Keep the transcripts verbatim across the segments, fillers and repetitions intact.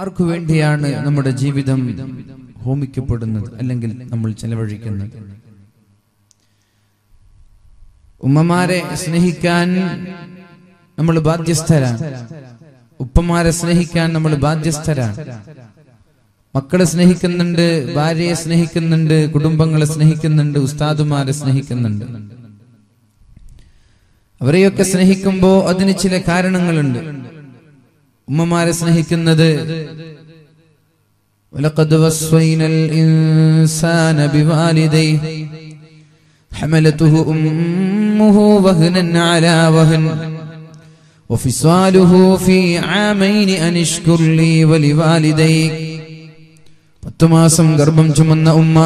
ആർക്കു വേണ്ടിയാണ് നമ്മുടെ ജീവിതം ഹോമിക്കപ്പെടുന്നത് അല്ലെങ്കിൽ നമ്മൾ ചെലവഴിക്കുന്നത്? ഉമ്മമാരെ സ്നേഹിക്കാൻ നമ്മൾ ബാധ്യസ്ഥരാണ്. ഉപ്പമാരെ സ്നേഹിക്കാൻ നമ്മൾ ബാധ്യസ്ഥരാണ്. മക്കളെ സ്നേഹിക്കുന്നുണ്ട്, ഭാര്യയെ സ്നേഹിക്കുന്നുണ്ട്, കുടുംബങ്ങളെ സ്നേഹിക്കുന്നുണ്ട്, ഉസ്താദുമാരെ സ്നേഹിക്കുന്നുണ്ട്. അവരെയൊക്കെ സ്നേഹിക്കുമ്പോൾ അതിന് ചില കാരണങ്ങളുണ്ട്. ഉമ്മമാരെ സ്നേഹിക്കുന്നത് പത്തു മാസം ഗർഭം ചുമന്ന ഉമ്മ,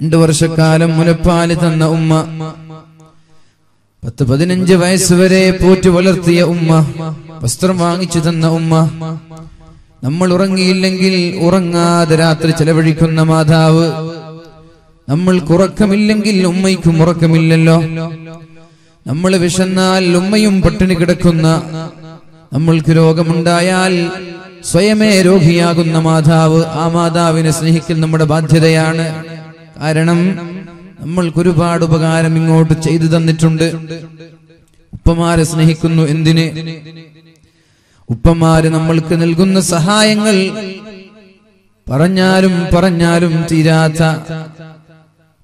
രണ്ടു വർഷക്കാലം മുലപ്പാല് തന്ന ഉമ്മ, പത്ത് പതിനഞ്ച് വയസ്സുവരെ പോറ്റി വളർത്തിയ ഉമ്മ, വസ്ത്രം വാങ്ങിച്ചു തന്ന ഉമ്മ, നമ്മൾ ഉറങ്ങിയില്ലെങ്കിൽ ഉറങ്ങാതെ രാത്രി ചെലവഴിക്കുന്ന മാതാവ്, നമ്മൾക്ക് ഉറക്കമില്ലെങ്കിൽ ഉമ്മയ്ക്കും ഉറക്കമില്ലല്ലോ, നമ്മൾ വിശന്നാൽ ഉമ്മയും പട്ടിണി കിടക്കുന്ന, നമ്മൾക്ക് രോഗമുണ്ടായാൽ സ്വയമേ രോഗിയാകുന്ന മാതാവ്, ആ മാതാവിനെ സ്നേഹിക്കൽ നമ്മുടെ ബാധ്യതയാണ്. കാരണം നമ്മൾക്ക് ഒരുപാട് ഉപകാരം ഇങ്ങോട്ട് ചെയ്തു തന്നിട്ടുണ്ട്. ഉപ്പമാരെ സ്നേഹിക്കുന്നു. എന്തിന്? ഉപ്പമാര് നമ്മൾക്ക് നൽകുന്ന സഹായങ്ങൾ പറഞ്ഞാലും പറഞ്ഞാലും തീരാത്ത,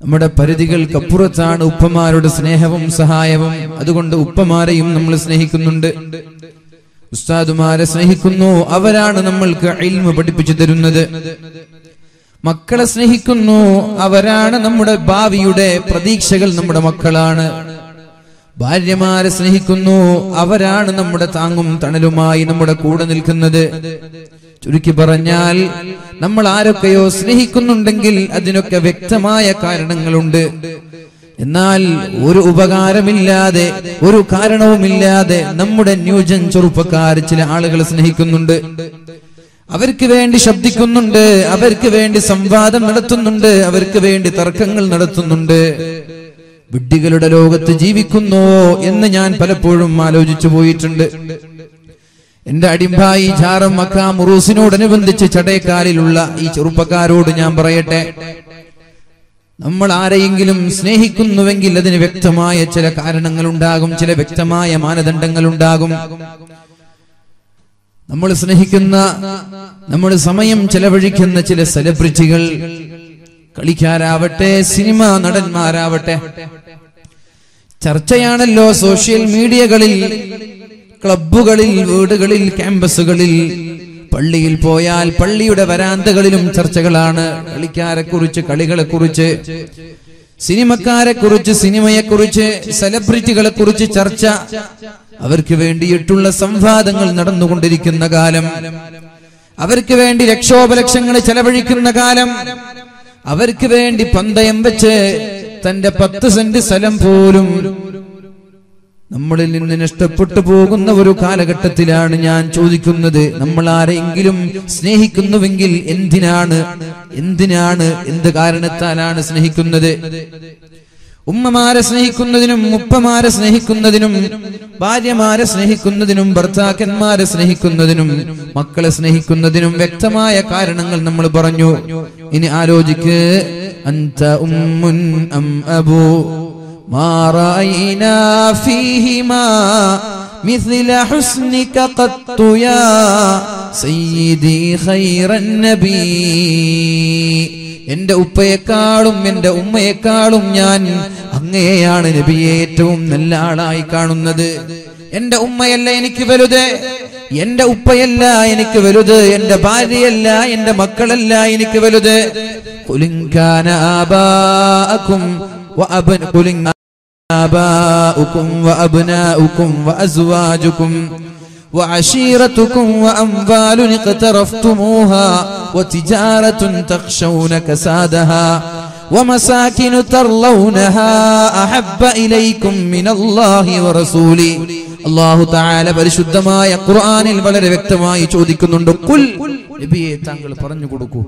നമ്മുടെ പരിധികൾക്കപ്പുറത്താണ് ഉപ്പമാരുടെ സ്നേഹവും സഹായവും. അതുകൊണ്ട് ഉപ്പമാരെയും നമ്മൾ സ്നേഹിക്കുന്നുണ്ട്. ഉസ്താദുമാരെ സ്നേഹിക്കുന്നു. അവരാണ് നമ്മൾക്ക് ഇൽമു പഠിപ്പിച്ചു തരുന്നത്. മക്കളെ സ്നേഹിക്കുന്നു. അവരാണ് നമ്മുടെ ഭാവിയുടെ പ്രതീക്ഷകൾ, നമ്മുടെ മക്കളാണ്. ഭാര്യമാരെ സ്നേഹിക്കുന്നു. അവരാണ് നമ്മുടെ താങ്ങും തണലുമായി നമ്മുടെ കൂടെ നിൽക്കുന്നത്. ചുരുക്കി പറഞ്ഞാൽ നമ്മൾ ആരൊക്കെയോ സ്നേഹിക്കുന്നുണ്ടെങ്കിൽ അതിനൊക്കെ വ്യക്തമായ കാരണങ്ങളുണ്ട്. എന്നാൽ ഒരു ഉപകാരമില്ലാതെ, ഒരു കാരണവുമില്ലാതെ നമ്മുടെ ന്യൂജൻ ചെറുപ്പക്കാർ ചില ആളുകളെ സ്നേഹിക്കുന്നുണ്ട്. അവർക്ക് വേണ്ടി ശബ്ദിക്കുന്നുണ്ട്, അവർക്ക് വേണ്ടി സംവാദം നടത്തുന്നുണ്ട്, അവർക്ക് വേണ്ടി തർക്കങ്ങൾ നടത്തുന്നുണ്ട്. വിഡ്ഢികളുടെ ലോകത്ത് ജീവിക്കുന്നു എന്ന് ഞാൻ പലപ്പോഴും ആലോചിച്ചു പോയിട്ടുണ്ട്. എന്റെ അടിമ്പായി ജാറം മക്ക മുറൂസിനോടനുബന്ധിച്ച് ചടയക്കാലിലുള്ള ഈ ചെറുപ്പക്കാരോട് ഞാൻ പറയട്ടെ, നമ്മൾ ആരെയെങ്കിലും സ്നേഹിക്കുന്നുവെങ്കിൽ അതിന് വ്യക്തമായ ചില കാരണങ്ങൾ ഉണ്ടാകും, ചില വ്യക്തമായ മാനദണ്ഡങ്ങൾ ഉണ്ടാകും. നമ്മൾ സ്നേഹിക്കുന്ന, നമ്മൾ സമയം ചെലവഴിക്കുന്ന ചില സെലിബ്രിറ്റികൾ, കളിക്കാരാവട്ടെ, സിനിമ നടന്മാരാവട്ടെ, ചർച്ചയാണല്ലോ സോഷ്യൽ മീഡിയകളിൽ, ക്ലബുകളിൽ, വീടുകളിൽ, ക്യാമ്പസുകളിൽ. പള്ളിയിൽ പോയാൽ പള്ളിയുടെ വരാന്തകളിലും ചർച്ചകളാണ് കളിക്കാരെ കുറിച്ച്, കളികളെ കുറിച്ച്, സിനിമക്കാരെ കുറിച്ച്, സിനിമയെ കുറിച്ച്, സെലിബ്രിറ്റികളെ കുറിച്ച് ചർച്ച. അവർക്ക് വേണ്ടിയിട്ടുള്ള സംവാദങ്ങൾ നടന്നുകൊണ്ടിരിക്കുന്ന കാലം, അവർക്ക് വേണ്ടി ലക്ഷോപലക്ഷങ്ങൾ ചെലവഴിക്കുന്ന കാലം, അവർക്ക് വേണ്ടി പന്തയം വെച്ച് തന്റെ പത്ത് സെന്റ് സ്ഥലം പോലും നമ്മളിൽ നിന്ന് നഷ്ടപ്പെട്ടു പോകുന്ന ഒരു കാലഘട്ടത്തിലാണ് ഞാൻ ചോദിക്കുന്നത്, നമ്മൾ ആരെങ്കിലും സ്നേഹിക്കുന്നുവെങ്കിൽ എന്തിനാണ് എന്തിനാണ് എന്ത് കാരണത്താലാണ് സ്നേഹിക്കുന്നത്? ഉമ്മമാരെ സ്നേഹിക്കുന്നതിനും ഉപ്പമാരെ സ്നേഹിക്കുന്നതിനും ഭാര്യമാരെ സ്നേഹിക്കുന്നതിനും ഭർത്താക്കന്മാരെ സ്നേഹിക്കുന്നതിനും മക്കളെ സ്നേഹിക്കുന്നതിനും വ്യക്തമായ കാരണങ്ങൾ നമ്മൾ പറഞ്ഞു. ഇനി ആലോചിക്ക്, അൻത ഉമ്മുൻ അം അബൂ മാ റഅയ്നാ ഫീഹിമാ മിസ്ല ഹുസ്നിക ഖത്തു യാ സയ്യിദി ഖൈറൻ നബീ. എന്റെ ഉപ്പയെക്കാളും എന്റെ ഉമ്മയെക്കാളും ഞാൻ അങ്ങയെയാണ് നബിയെ ഏറ്റവും നല്ല ആളായി കാണുന്നത്. എന്റെ ഉമ്മയല്ല എനിക്ക് വലുത്, എന്റെ ഉപ്പയല്ല എനിക്ക് വലുത്, എന്റെ ഭാര്യയല്ല, എന്റെ മക്കളല്ല എനിക്ക് വലുത്. കുലിങ്കാന ആബാഅകും വഅബൻ കുലിങ്കാന ആബാഅകും വഅബ്നാഉകും വഅസ്വാജുകും وعشيرتكم وأموال اقترفتموها وتجارة تخشون كسادها ومساكن ترلونها أحب إليكم من الله ورسوله. الله تعالى പരിശുദ്ധമായ ഖുർആനിൽ വളരെ വ്യക്തമായി ചോദിക്കുന്നുണ്ട്, ഖുൽ നബിയെ താങ്കൾ പറഞ്ഞു കൊടുക്കൂ,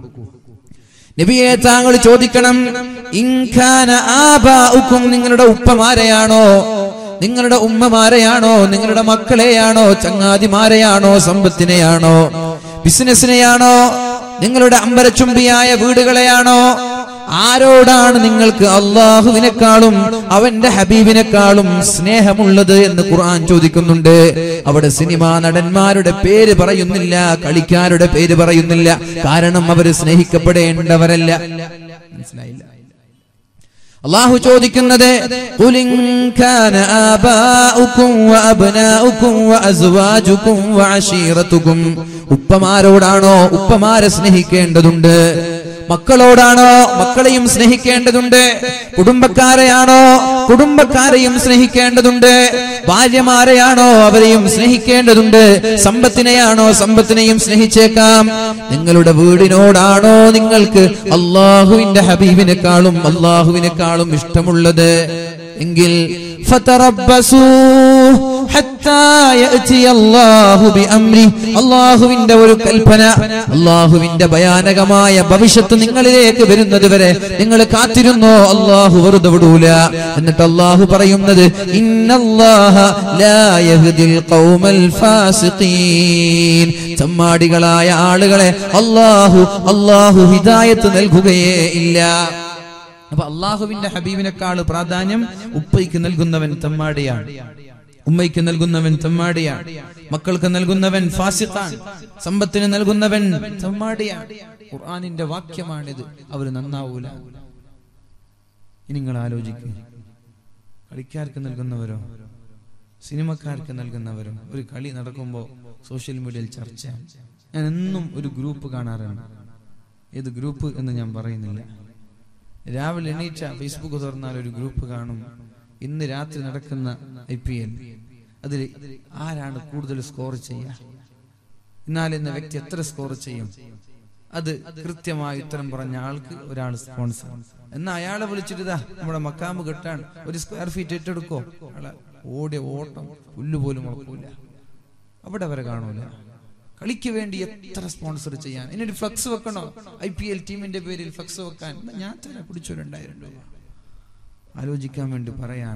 നബിയെ താങ്കൾ ചോദിക്കണം, ഇൻ കാന ആബാഉക്കും നിങ്ങളുടെ ഉപ്പമാരെയാണോ, നിങ്ങളുടെ ഉമ്മമാരെയാണോ, നിങ്ങളുടെ മക്കളെയാണോ, ചങ്ങാതിമാരെയാണോ, സമ്പത്തിനെയാണോ, business Niano, Ningalada Ambarachumbia, Vudalayano, Arodan, Ningalka, Allah, who in a column, Avenda Habib in a column, Snehamulade, and the Quran to the Kunde, about a cinema, and admired a paid Barayunilla, Kalikar, a paid Barayunilla, Karana Mavaris Nehikapade, and Davarella. الله يقول قل إن كان آباؤكم وأبناؤكم وأزواجكم وعشيرتكم ഉപ്പമാരോടാണോ ഉപ്പമാരെ സ്നേഹിക്കേണ്ടതുണ്ട് മക്കളോടാണോ മക്കളെയും സ്നേഹിക്കേണ്ടതുണ്ട് കുടുംബക്കാരെയാണോ കുടുംബക്കാരെയും സ്നേഹിക്കേണ്ടതുണ്ട് ഭാര്യമാരെയാണോ അവരെയും സ്നേഹിക്കേണ്ടതുണ്ട് സമ്പത്തിനെയാണോ സമ്പത്തിനെയും സ്നേഹിച്ചേക്കാം നിങ്ങളുടെ വീടിനോടാണോ നിങ്ങൾക്ക് അല്ലാഹുവിന്റെ ഹബീബിനെക്കാളും അല്ലാഹുവിനെക്കാളും ഇഷ്ടമുള്ളത് എങ്കിൽ ഫതറബ്ബസൂ حتى يأتي الله بأمره الله ويندا وركالبنا الله ويندا بيانا كما يا بابشة نينغاليك بريندا دبره نينغال كاتيرنو الله وردودولا أن الله برايمنا إن الله لا يهدي القوم الفاسقين ثمادي غلا يا آلغلا الله الله هداية نلقوية إلا الله ويندا حبيبنا كارل برادانيم أبويك نلقونا من ثمادي Ummai ke nalgunnavan thammadiyaan, makkal ke nalgunnavan fasiqaan, sambathine nalgunnavan thammadiyaan. Qur'aninte vakyamaanithu, avaru nannavula. Ini ningal aalochikku. Kalikkarkku nalgunnavaro, cinemakkarkku nalgunnavaro, oru kali nadakkumbo social mediail charchayaan. Njan ennum oru group kaanaaranu. Edu group ennu njan parayunnilla. Ravile enneecha Facebook thornnaal oru group kaanum. In the Rath Narakana I P L, Adri Aran Kudal score Chaya Nal in the Vector score Chayam Ada Kritima Utram Branalk or our sponsor. And Nayala Vulchida, Muramakamu Gatan, or the square feet to go. Ode water, Ulubolum or Kula. About Avaganola. Kaliki and the other sponsor Chayan. In a flux of I P L team in the very flux of Kan, Nata put children died over. ആലോചിക്കാൻ വേണ്ടി പറയാൻ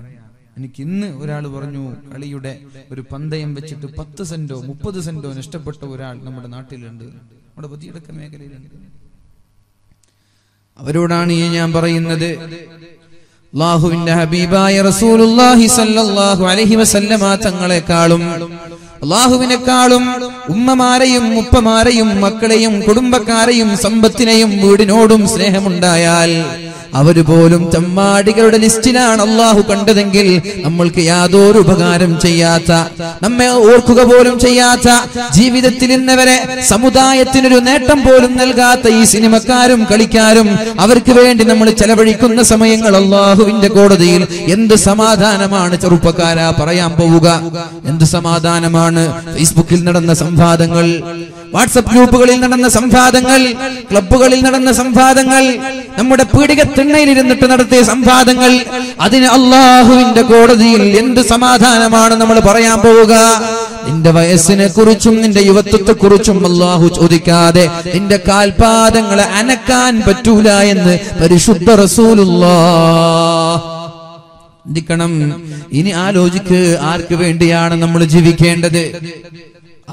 എനിക്ക് ഇന്ന് ഒരാൾ പറഞ്ഞു കളിയുടെ ഒരു പന്തയം വെച്ചിട്ട് പത്ത് സെന്റോ മുപ്പത് സെന്റോ നഷ്ടപ്പെട്ട ഒരാൾ നമ്മുടെ നാട്ടിലുണ്ട് നമ്മുടെ പതിയടക്ക മേഖലയിലുണ്ട് അവരോടാണ് ഞാൻ പറയുന്നത് അല്ലാഹുവിന്റെ ഹബീബായ റസൂലുള്ളാഹി സ്വല്ലല്ലാഹു അലൈഹി വസല്ലമ തങ്ങളെക്കാളും അല്ലാഹുവിനെക്കാളും ഉമ്മമാരെയും ഉപ്പമാരെയും മക്കളെയും കുടുംബക്കാരെയും സമ്പത്തിനെയും വീടിനോടും സ്നേഹമുണ്ടായാൽ അവരുപോലും തമ്മാടികളുടെ ലിസ്റ്റിലാണ് അല്ലാഹു കണ്ടതെങ്കിൽ നമ്മൾക്ക് യാതൊരു ഉപകാരം ചെയ്യാത്ത നമ്മെ ഓർക്കുക പോലും ചെയ്യാത്ത ജീവിതത്തിൽ ഇന്നവരെ സമുദായത്തിന് ഒരു നേട്ടം പോലും നൽകാത്ത ഈ സിനിമക്കാരും കളിക്കാരും അവർക്ക് വേണ്ടി നമ്മൾ ചെലവഴിക്കുന്ന സമയങ്ങൾ അല്ലാഹുവിന്റെ കോടതിയിൽ എന്ത് സമാധാനമാണ് ചെറുപ്പക്കാരാ പറയാൻ പോവുക എന്ത് സമാധാനമാണ് ഫേസ്ബുക്കിൽ നടന്ന സംവാദങ്ങൾ വാട്സ്ആപ്പ് ഗ്രൂപ്പുകളിൽ നടന്ന സംവാദങ്ങൾ ക്ലബ്ബുകളിൽ നടന്ന സംവാദങ്ങൾ നമ്മുടെ പീഡികത്തെ ിരുന്നിട്ട് നടത്തിയ സംവാദങ്ങൾ അതിന് അല്ലാഹുവിന്റെ കോടതിയിൽ എന്ത് സമാധാനമാണ് നമ്മൾ പറയാൻ പോവുക നിന്റെ വയസ്സിനെ കുറിച്ചും നിന്റെ യുവത്വത്തെ കുറിച്ചും അല്ലാഹു ചോദിക്കാതെ നിന്റെ കാൽപാദങ്ങളെ അനക്കാൻ പറ്റൂല എന്ന് പരിശുദ്ധ റസൂലുള്ളാഹ് ദിക്കണം ഇനി ആലോചിക്ക് ആർക്ക് വേണ്ടിയാണ് നമ്മൾ ജീവിക്കേണ്ടത്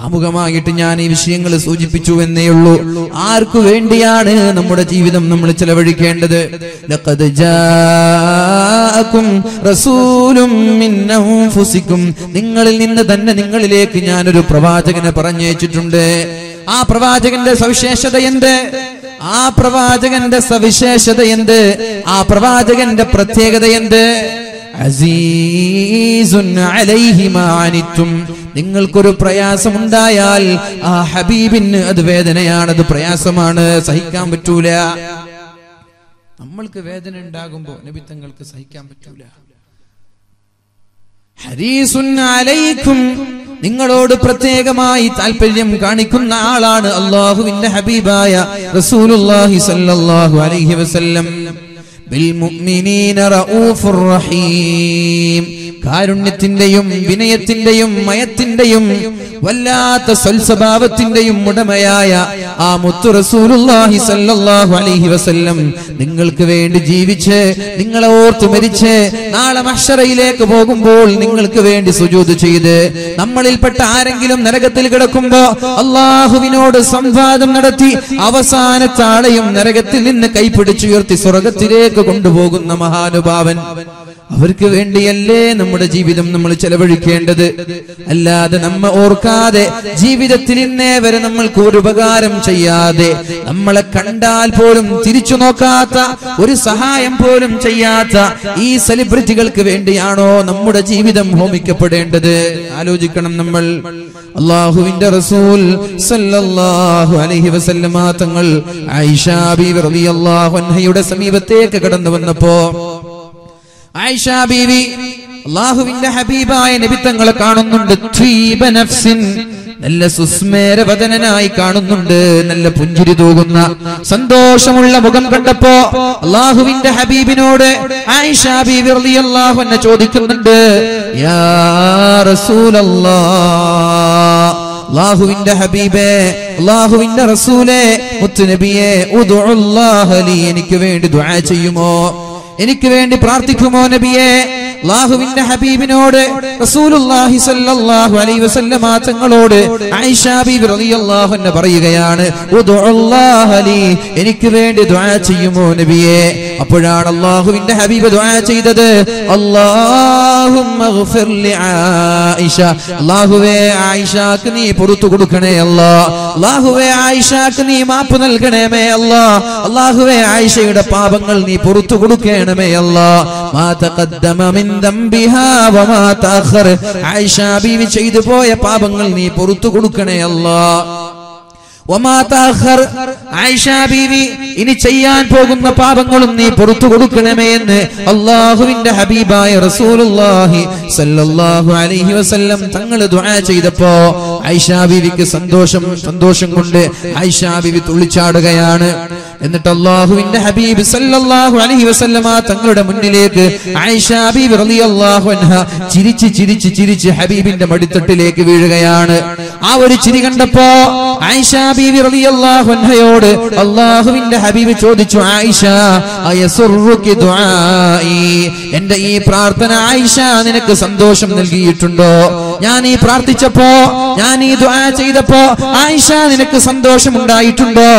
ആമുഖമായിട്ട് ഞാൻ ഈ വിഷയങ്ങൾ സൂചിപ്പിച്ചു എന്നേ ഉള്ളൂ ആർക്കു വേണ്ടിയാണ് നമ്മുടെ ജീവിതം നമ്മൾ ചെലവഴിക്കേണ്ടത് ലഖദ് ജാഅകും റസൂലും മിൻ അൻഫുസികും നിങ്ങളിൽ നിന്ന് തന്നെ നിങ്ങളിലേക്ക് ഞാൻ ഒരു പ്രവാചകനെ പറഞ്ഞയച്ചിട്ടുണ്ട് ആ പ്രവാചകന്റെ സവിശേഷത എന്ത് ആ പ്രവാചകന്റെ സവിശേഷത എന്ത് ആ പ്രവാചകന്റെ പ്രത്യേകത എന്ത് അസീസുൻ അലൈഹി മാ അനിതും നിങ്ങൾക്കൊരു പ്രയാസമുണ്ടായാൽ ആ ഹബീബിന് അത് വേദനയാണ് അത് പ്രയാസമാണ് സഹിക്കാൻ പറ്റൂല നമ്മൾക്ക് വേദന ഉണ്ടാകുമ്പോൾ നബി തങ്ങൾക്ക് സഹിക്കാൻ പറ്റൂല ഹരീസുൻ അലൈക്കും നിങ്ങളോട് പ്രത്യേകമായി താൽപര്യം കാണിക്കുന്ന ആളാണ് അല്ലാഹുവിന്റെ ഹബീബായ റസൂലുള്ളാഹി സ്വല്ലല്ലാഹു അലൈഹി വസല്ലം بالمؤمنين رؤوف الرحيم കാരുണ്യത്തിന്റെയും വിനയത്തിന്റെയും മയത്തിന്റെയും വല്ലാത്ത സൽസ്വഭാവത്തിന്റെയും ഉടമയായ ആ മുത്തു റസൂലുള്ളാഹി സല്ലല്ലാഹു അലൈഹി വസല്ലം നിങ്ങൾക്ക് വേണ്ടി ജീവിച്ച് നിങ്ങളെ ഓർത്തു മരിച്ച് നാളെ മഹ്ശറയിലേക്ക് പോകുമ്പോൾ നിങ്ങൾക്ക് വേണ്ടി സുജൂദ് ചെയ്ത് നമ്മളിൽപ്പെട്ട ആരെങ്കിലും നരകത്തിൽ കിടക്കുമ്പോൾ അല്ലാഹുവിനോട് സംവാദം നടത്തി അവസാനത്തെ ആളെയും നരകത്തിൽ നിന്ന് കൈപിടിച്ചുയർത്തി സ്വർഗത്തിലേക്ക് കൊണ്ടുപോകുന്ന മഹാനുഭാവൻ, അവർക്ക് വേണ്ടിയല്ലേ നമ്മുടെ ജീവിതം നമ്മൾ ചെലവഴിക്കേണ്ടത്? അല്ലാതെ നമ്മെ ഓർക്കാതെ ജീവിതത്തിൽ ഇന്നേ വരെ നമ്മൾക്ക് ഒരു ഉപകാരം ചെയ്യാതെ നമ്മളെ കണ്ടാൽ പോലും തിരിച്ചു നോക്കാത്ത ഒരു സഹായം പോലും ചെയ്യാത്ത ഈ സെലിബ്രിറ്റികൾക്ക് വേണ്ടിയാണോ നമ്മുടെ ജീവിതം ഹോമിക്കപ്പെടേണ്ടത്? ആലോചിക്കണം നമ്മൾ. അല്ലാഹുവിന്റെ റസൂൽ സല്ലല്ലാഹു അലൈഹി വസല്ലം തങ്ങൾ ആയിഷ ബീവി റളിയല്ലാഹു അൻഹയുടെ സമീപത്തേക്ക് കടന്നു വന്നപ്പോ ആയിഷ ബീവി അല്ലാഹുവിന്റെ ഹബീബായ നബി തങ്ങളെ കാണുന്നുണ്ട്. ത്വീബ നഫ്സിൻ, നല്ല സുസ്മേരവദനായി കാണുന്നുണ്ട്. നല്ല പുഞ്ചിരി തൂകുന്ന സന്തോഷമുള്ള മുഖം കണ്ടപ്പോ അല്ലാഹുവിന്റെ ഹബീബിനോട് ആയിഷ ബീവി റളിയല്ലാഹു അൻഹ ചോദിക്കുന്നുണ്ട്, യാ റസൂലല്ലാഹ്, അല്ലാഹുവിന്റെ ഹബീബേ, അല്ലാഹുവിന്റെ റസൂലേ, മുത്തുനബിയേ, ഉദുഉല്ലാഹ ലീ, എനിക്ക് വേണ്ടി ദുആ ചെയ്യുമോ, എനിക്ക് വേണ്ടി പ്രാർത്ഥിക്കുമോ നബിയേ? അല്ലാഹുവിന്റെ ഹബീബിനോട് റസൂലുള്ളാഹി സ്വല്ലല്ലാഹു അലൈഹി വസല്ലം തങ്ങളോട് ആയിഷ ബീവി റളിയല്ലാഹു അൻഹ പറയുകയാണ്, ഉദുഉല്ലാഹ ലീ, എനിക്ക് വേണ്ടി ദുആ ചെയ്യുമോ നബിയേ? അപ്പോഴാണ് അല്ലാഹുവിന്റെ ഹബീബ് ദുആ ചെയ്തത്, അല്ലാഹുമ്മ ഗഫിർ ലി ആയിഷ, അല്ലാഹുവേ ആയിഷക്ക് നീ പുറത്തു കൊടുക്കണേ അല്ലാഹ്, അല്ലാഹുവേ ആയിഷക്ക് നീ മാപ്പ് നൽകണമേ അല്ലാഹ്, അല്ലാഹുവേ ആയിഷയുടെ പാപങ്ങൾ നീ പുറത്തു കൊടുക്കണമേ അല്ലാഹ്. മാ തഖദ്ദമ മിൻ ദംബിഹാ വമാ തഅഖർ, ആയിഷ ബീവി ചെയ്തു പോയ പാപങ്ങൾ നീ പുറത്തു കൊടുക്കണേ അല്ലാഹ്. വമാ തഅഖർ, ആയിഷ ബീവി ഇനി ചെയ്യാൻ പോകുന്ന പാപങ്ങളും നീ പുറത്തു കൊടുക്കണമേ എന്ന് അല്ലാഹുവിന്റെ ഹബീബായ റസൂലുള്ളാഹി സല്ലല്ലാഹു അലൈഹി വസല്ലം തങ്ങൾ ദുആ ചെയ്തപ്പോൾ ആയിഷ ബീവിക്ക് സന്തോഷം സന്തോഷം കൊണ്ട് ആയിഷ ബീവി തുള്ളിച്ചാടുകയാണ്. എന്നിട്ട് അല്ലാഹുവിന്റെ ഹബീബ് സല്ലല്ലാഹു അലൈഹി വസല്ലം തങ്ങളുടെ മുന്നിലേക്ക് ആയിഷ ബീവി റളിയല്ലാഹു അൻഹ ചിരിച്ച് ചിരിച്ച് ചിരിച്ച് ഹബീബിന്റെ മടിത്തട്ടിലേക്ക് വീഴുകയാണ്. ആ ഒരു ചിരി കണ്ടപ്പോ ആയിഷ ബീവി റളിയല്ലാഹു അൻഹയോട് അല്ലാഹുവിന്റെ ഹബീബ് ചോദിച്ചു, ആയിഷ, അയസുറുകി ദുആഇ, എൻ്റെ ഈ പ്രാർത്ഥന ആയിഷ നിനക്ക് സന്തോഷം നൽകിയിട്ടുണ്ടോ? ഞാൻ ഈ പ്രാർത്ഥിച്ചപ്പോ, ഞാൻ ഈ ദുആ ചെയ്തപ്പോ ആയിഷ നിനക്ക് സന്തോഷം ഉണ്ടായിട്ടുണ്ടോ?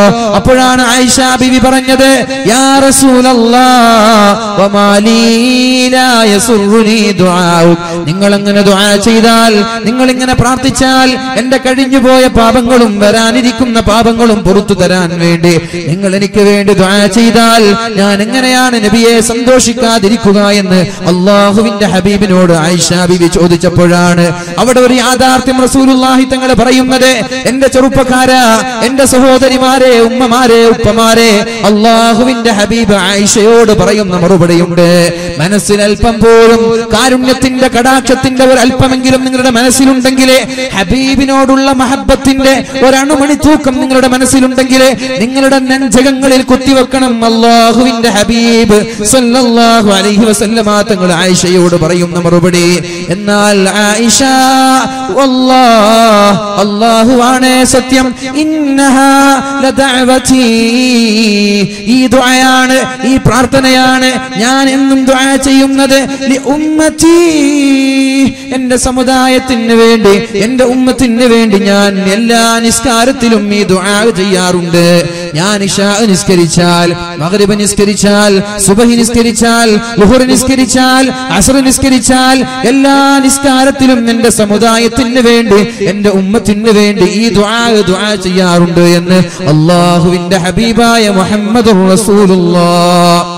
അപ്പോഴാണ് ആയിഷ ബീവി പറഞ്ഞത്, യാ റസൂലല്ലാഹ് വമാലി ലാ യസുറുനി ദുആഉക, നിങ്ങൾ അങ്ങനെ ദുആ ചെയ്താൽ, നിങ്ങൾ ഇങ്ങനെ പ്രാർത്ഥിച്ചാൽ എൻ്റെ കഴിഞ്ഞുപോയ പാപങ്ങളും വരാനിരിക്കുന്ന പാപങ്ങളും പുറത്തു തരാൻ വേണ്ടി നിങ്ങൾ എനിക്ക് വേണ്ടി ദുആ ചെയ്താൽ ഞാൻ എങ്ങനെയാണ് നബിയെ സന്തോഷിക്കാതിരിക്കുക എന്ന് അല്ലാഹുവിന്റെ ഹബീബിനോട് ആയിഷ ബീവി ചോദിച്ചപ്പോഴാണ് അവിടെ ഒരു യാഥാർത്ഥ്യം റസൂലുള്ളാഹി തങ്ങൾ പറയുന്നത്, എന്റെ ചെറുപ്പക്കാരാ, എന്റെ സഹോദരിമാരെ, ഉമ്മമാരെ, ഉപ്പമാരെ, അല്ലാഹുവിന്റെ ഹബീബ് ആയിഷയോട് പറയുന്ന മറുപടിയുണ്ട്, മനസ്സിൽ അല്പം പോലും കാരുണ്യത്തിന്റെ കടാക്ഷത്തിന്റെ ഒരു അല്പമെങ്കിലും നിങ്ങളുടെ മനസ്സിലുണ്ടെങ്കിലേ, ഹബീബിനോടുള്ള മഹബത്തിന്റെ ഒരണുമണി തൂക്കം നിങ്ങളുടെ മനസ്സിലുണ്ടെങ്കിലേ, നിങ്ങളുടെ നെഞ്ചകങ്ങളിൽ കുത്തിവെക്കണം അല്ലാഹുവിന്റെ ഹബീബ് സല്ലല്ലാഹു അലൈഹി വസല്ലം തങ്ങൾ ആയിഷയോട് പറയുന്ന മറുപടി. എന്നാൽ ആയിഷ, വല്ലാഹ്, അല്ലാഹുവാണ് സത്യം, ഇന്നഹാ ലദഅവതി, ഈ ദുആയാണ്, ഈ പ്രാർത്ഥനയാണ് ഞാൻ എന്നും ദുആ ചെയ്യുന്നത്, ലി ഉമ്മതി, എൻ്റെ സമുദായത്തിന് വേണ്ടി, എൻ്റെ ഉമ്മത്തിന് വേണ്ടി ഞാൻ എല്ലാ നിസ്കാരത്തിലും ഈ ദുആ ചെയ്യാറുണ്ട്. ഞാൻ ഇശാ നിസ്കരിച്ചാൽ, മഗ്രിബ് നിസ്കരിച്ചാൽ, സുബഹി നിസ്കരിച്ചാൽ, ളുഹുർ നിസ്കരിച്ചാൽ, അസ്ർ നിസ്കരിച്ചാൽ, എല്ലാ നിസ്കാരത്തിലും എൻ്റെ സമുദായത്തിന് വേണ്ടി, എൻ്റെ ഉമ്മത്തിന് വേണ്ടി ഈ ദുആ ദുആ ചെയ്യാറുണ്ട് എന്ന് അല്ലാഹുവിൻ്റെ ഹബീബായ മുഹമ്മദുർ റസൂലുള്ളാഹ്.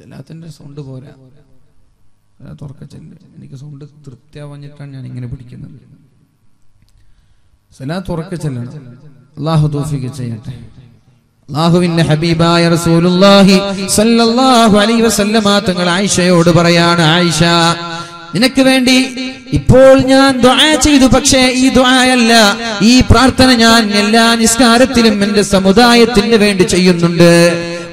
ചെല്ലാത്തിന്റെ സൗണ്ട് പോരാ, തുറക്കച്ചല്ല, എനിക്ക് സൗണ്ട് തൃപ്തിയാവാഞ്ഞിട്ടാണ് ഞാൻ ഇങ്ങനെ പിടിക്കുന്നത്. സലാത്ത് ഉറക്കച്ചെല്ലണം. അല്ലാഹു തൗഫീഖ് ചെയ്യട്ടെ. അല്ലാഹുവിന്റെ ഹബീബായ റസൂലുള്ളാഹി സല്ലല്ലാഹു അലൈഹി വസല്ലം തങ്ങൾ ആയിഷയോട് പറയാണ്, ആയിഷ, നിനക്ക് വേണ്ടി ഇപ്പോൾ ഞാൻ ദുആ ചെയ്തു, പക്ഷേ ഈ ദുആയല്ല, ഈ പ്രാർത്ഥന ഞാൻ എല്ലാ നിസ്കാരത്തിലും എൻ്റെ സമുദായത്തിന് വേണ്ടി ചെയ്യുന്നുണ്ട്.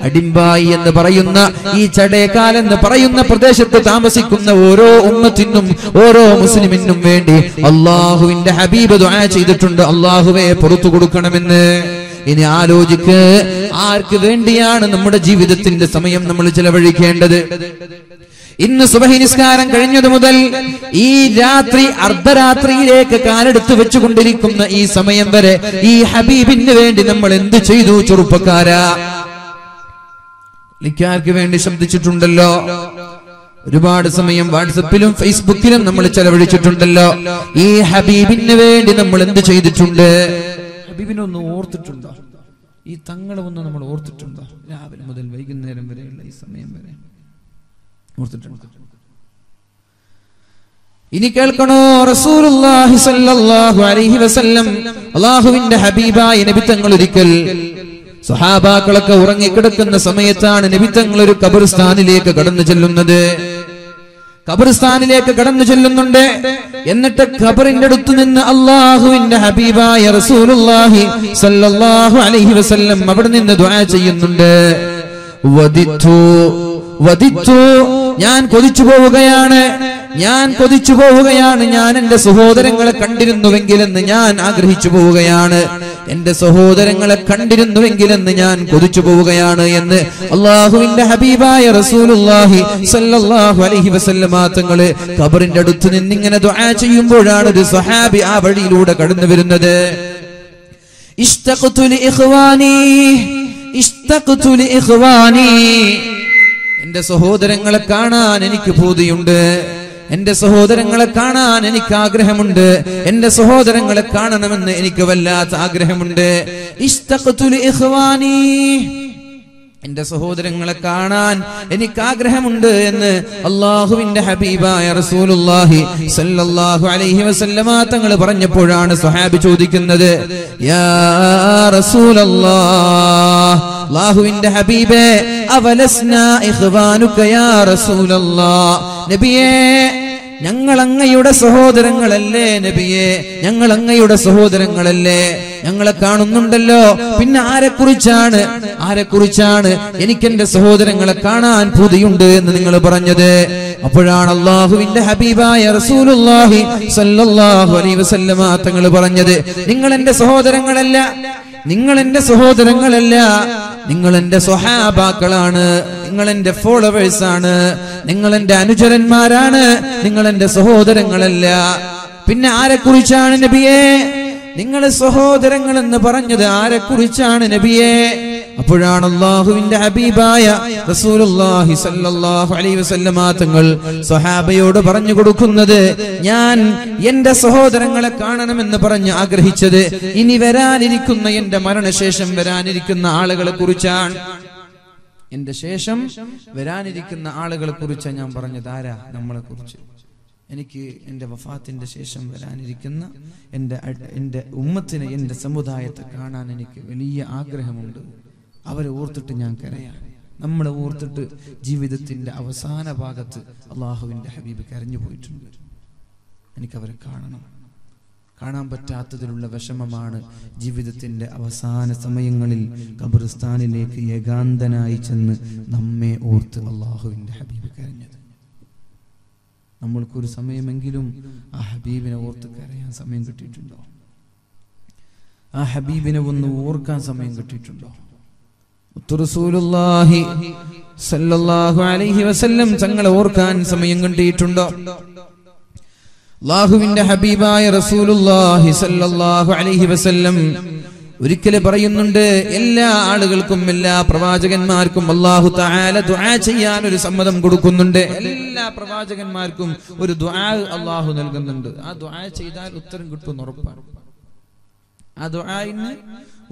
Adimbai and the Parayuna, Ichadekal and the Parayuna Pradesh, the Tamasikunna, Oro, Ummatinum, Oro, Musliminum Vendi, Allah who in the Habiba do Achi, the Tunda, Allah who a Purutu Kanamene. In the Alojik, Ark Vendian and the Mudaji with the Tin, the Samayam, the Mulachelabari candidate. In the Subahiniskar and Karino the Mudal, E. Ratri, Ardaratri, Lake, Kared to Vichukundirikum, E. Samayambere, E. Habib in the Vendi, the Mulandichidu, Churupakara, Likarkivendi, Shabdi Chitundala. Reward Samayam, WhatsApp, Facebook, the Mulachelabari Chitundala, E. Habib in the Vendi, the Mulandichi Tunde. Habibin on the ortho tunda. E. Tangalavana ortho tunda. Mother Wagon there and very nice. Ortho tunda. Inikalkano, Rasulullah, his Allah, where he was Salam, Allah who in the Habiba in a bitangulical. Sahaba, Kalaka, Rangi Kadakan, the Samayatan, and a bitangular Kaburstani Lake, a Gadan the Jalunade. Kabristaniലേക്ക് കടന്നു ചെല്ലുന്നുണ്ട് എന്നിട്ട് ഖബറിന്റെ അടുത്ത് നിന്ന് അല്ലാഹുവിന്റെ ഹബീബായ റസൂലുള്ളാഹി സല്ലല്ലാഹു അലൈഹി വസല്ലം അവിടെ നിന്ന് ദുആ ചെയ്യുന്നുണ്ട് വദിത്തു വദിത്തു ഞാൻ കൊതിച്ചു പോവുകയാണ് ഞാൻ കൊതിച്ചു പോവുകയാണ് ഞാൻ എൻ്റെ സഹോദരങ്ങളെ കണ്ടിരുന്നുവെങ്കിൽ എന്ന് ഞാൻ ആഗ്രഹിച്ചു പോവുകയാണ് എൻ്റെ സഹോദരങ്ങളെ കണ്ടിരുന്നുവെങ്കിൽ എന്ന് ഞാൻ കൊതിച്ചു പോവുകയാണ് എന്ന് അല്ലാഹുവിൻ്റെ ഹബീബായ റസൂലുള്ളാഹി സല്ലല്ലാഹു അലൈഹി വസല്ലം തങ്ങളെ ഖബറിന്റെ അടുത്ത് നിന്ന് ഇങ്ങനെ ദുആ ചെയ്യുമ്പോഴാണ് ഒരു സഹാബി ആ വഴിയിലൂടെ കടന്നുവരുന്നത് ഇഷ്തഖ്തു ലി ഇഖ്വാനി ഇഷ്തഖ്തു ലി ഇഖ്വാനി എൻ്റെ സഹോദരങ്ങളെ കാണാൻ എനിക്ക് പൂതിയുണ്ട് എന്റെ സഹോദരങ്ങളെ കാണാൻ എനിക്ക് ആഗ്രഹമുണ്ട് എന്റെ സഹോദരങ്ങളെ കാണണമെന്ന് എനിക്ക് വല്ലാത്ത ആഗ്രഹമുണ്ട് ഇഷ്തഖ്തു ലി ഇഖ്വാനി എന്റെ സഹോദരങ്ങളെ കാണാൻ എനിക്ക് ആഗ്രഹമുണ്ട് എന്ന് അല്ലാഹുവിന്റെ ഹബീബായ റസൂലുള്ളാഹി സല്ലല്ലാഹു അലൈഹി വസല്ലം തങ്ങൾ പറഞ്ഞപ്പോഴാണ് സ്വഹാബി ചോദിക്കുന്നത് യാ റസൂലല്ലാഹ് അല്ലാഹുവിന്റെ ഹബീബേ അവലസ്നാ ഇഖ്വാനുക യാ റസൂലല്ലാഹ് നബിയേ ഞങ്ങൾ അങ്ങയുടെ സഹോദരങ്ങളല്ലേ നബിയേ ഞങ്ങൾ അങ്ങയുടെ സഹോദരങ്ങളല്ലേ ഞങ്ങളെ കാണുന്നുണ്ടല്ലോ പിന്നെ ആരെക്കുറിച്ചാണ് ആരെക്കുറിച്ചാണ് എനിക്ക് എൻ്റെ സഹോദരങ്ങളെ കാണാൻ പൂതിയുണ്ട് എന്ന് നിങ്ങൾ പറഞ്ഞത് അപ്പോഴാണ് അല്ലാഹുവിൻ്റെ ഹബീബായ റസൂലുള്ളാഹി സല്ലല്ലാഹു അലൈഹി വസല്ലം തങ്ങൾ പറഞ്ഞത് നിങ്ങൾ എൻ്റെ സഹോദരങ്ങളല്ല നിങ്ങൾ എൻ്റെ സഹോദരങ്ങളല്ല നിങ്ങൾ എൻ്റെ സ്വഹാബാക്കളാണ് നിങ്ങൾ എൻ്റെ ഫോളോവേഴ്സ് ആണ് നിങ്ങൾ എൻ്റെ അനുചരന്മാരാണ് നിങ്ങൾ എൻ്റെ സഹോദരങ്ങളല്ല പിന്നെ ആരെക്കുറിച്ചാണ് നബിയേ നിങ്ങൾ സഹോദരങ്ങൾ എന്ന് പറഞ്ഞത് ആരെക്കുറിച്ചാണ് നബിയേ അപ്പോഴാണ് അല്ലാഹുവിൻ്റെ ഹബീബായ റസൂലുള്ളാഹി സല്ലല്ലാഹു അലൈഹി വസല്ലം തങ്ങൾ സ്വഹാബയോട് പറഞ്ഞു കൊടുക്കുന്നത് ഞാൻ എൻ്റെ സഹോദരങ്ങളെ കാണണമെന്ന് പറഞ്ഞു ആഗ്രഹിച്ചത് ഇനി വരാനിരിക്കുന്ന എൻ്റെ മരണശേഷം വരാനിരിക്കുന്ന ആളുകളെ കുറിച്ചാണ് എൻ്റെ ശേഷം വരാനിരിക്കുന്ന ആളുകളെ കുറിച്ച് ഞാൻ പറഞ്ഞത് ആരാ നമ്മളെ കുറിച്ച് എനിക്ക് എൻ്റെ വഫാത്തിന്റെ ശേഷം വരാനിരിക്കുന്ന എൻ്റെ എൻ്റെ ഉമ്മത്തിനെ എൻ്റെ സമുദായത്തെ കാണാൻ എനിക്ക് വലിയ ആഗ്രഹമുണ്ട് അവരെ ഓർത്തിട്ട് ഞാൻ കരയാം നമ്മളെ ഓർത്തിട്ട് ജീവിതത്തിന്റെ അവസാന ഭാഗത്ത് അല്ലാഹുവിൻ്റെ ഹബീബ് കരഞ്ഞു പോയിട്ടുണ്ട് എനിക്കവരെ കാണണം കാണാൻ പറ്റാത്തതിലുള്ള വിഷമമാണ് ജീവിതത്തിന്റെ അവസാന സമയങ്ങളിൽ ഖബർസ്ഥാനിലേക്ക് ഏകാന്തനായി ചെന്ന് നമ്മെ ഓർത്ത് അല്ലാഹുവിൻ്റെ ഹബീബ് കരഞ്ഞത് നമ്മൾക്കൊരു സമയമെങ്കിലും ആ ഹബീബിനെ ഓർത്ത് കരയാൻ സമയം കിട്ടിയിട്ടുണ്ടോ ആ ഹബീബിനെ ഒന്ന് ഓർക്കാൻ സമയം കിട്ടിയിട്ടുണ്ടോ റസൂലുള്ളാഹി സല്ലല്ലാഹു അലൈഹി വസല്ലം തങ്ങളെ ഓർക്കാൻ സമയം കിട്ടിയിട്ടുണ്ടോ അല്ലാഹുവിന്റെ ഹബീബായ റസൂലുള്ളാഹി സല്ലല്ലാഹു അലൈഹി വസല്ലം ഒരിക്കൽ പറയുന്നുണ്ട് എല്ലാ ആളുകൾക്കും എല്ലാ പ്രവാചകന്മാർക്കും അല്ലാഹു തആല ദുആ ചെയ്യാൻ ഒരു സമ്മതം കൊടുക്കുന്നുണ്ട് എല്ലാ പ്രവാചകന്മാർക്കും ഒരു ദുആ അല്ലാഹു നൽകുന്നുണ്ട് ആ ദുആ ചെയ്താൽ ഉത്തരം കിട്ടുമെന്ന് ഉറപ്പാണ് ആ ദുആയിന്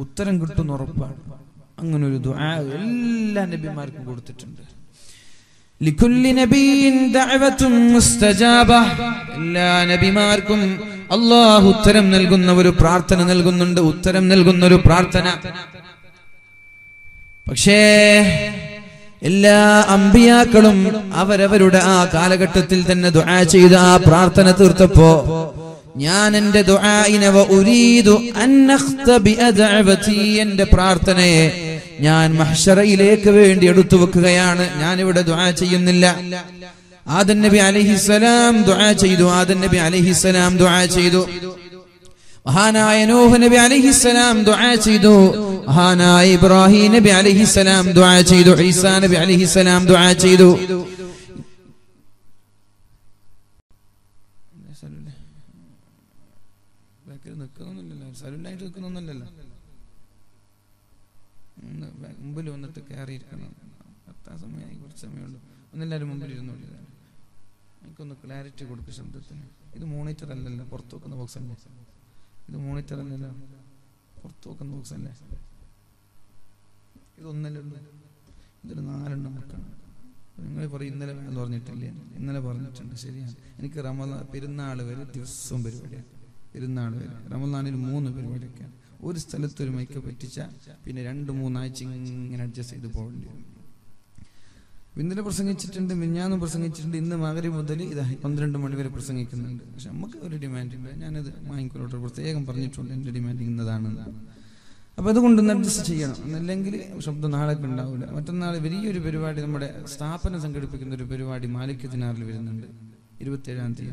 ഉത്തരം കിട്ടുമെന്ന് ഉറപ്പാണ് അങ്ങനെ ഒരു ദുആ എല്ലാ നബിമാർക്കും കൊടുത്തിട്ടുണ്ട് ലികുല്ലി നബിയിൻ ദഅവത്തുൻ മുസ്തജാബ എല്ലാ നബിമാർക്കും അല്ലാഹു ഉത്തരം നൽകുന്ന ഒരു പ്രാർത്ഥന നൽകുന്നുണ്ട് ഉത്തരം നൽകുന്ന ഒരു പ്രാർത്ഥന പക്ഷേ എല്ലാ അംബിയാക്കളും അവരവരുടെ ആ കാലഘട്ടത്തിൽ തന്നെ ദുആ ചെയ്ത ആ പ്രാർത്ഥന തീർത്തപ്പോൾ ഞാൻ എൻ്റെ ദുആഇനെ വ ഉരീദു അൻ അഖ്തബി അദഅവതി എൻ്റെ പ്രാർത്ഥനയെ Yan Mahshara Ilekaway in the Rutukayana, Yanivada Duachayan Nilla Adan Nabi alayhi salam, Duachidu Adan Nabi alayhi salam, Duachidu Hana Nuh Nabi alayhi salam, Duachidu Hana Ibrahim Nabi alayhi salam, Duachidu Isa Nabi alayhi salam, Duachidu Clarity would be something. The monitor and the Portokan works and the monitor and the Portokan works and less. You don't know. There are no other number. Never in the Italian, in the Laboratory, Syrian, and Karamala, Pirana, very somebody. Pirana, Ramalan in moon of very can. What is telling to make up a teacher? Pinarandum, nighting, and adjust the board. When the person is in the Minyano person is in the Magari Modeli, the hundred and person is demanding another mind corridor, and demanding the Dana. About the Kundan Sachia, and the Langley of the Narakan, but another very very wide in the staff and Sanka pick in the very wide Malik in our living. It would tell Anti.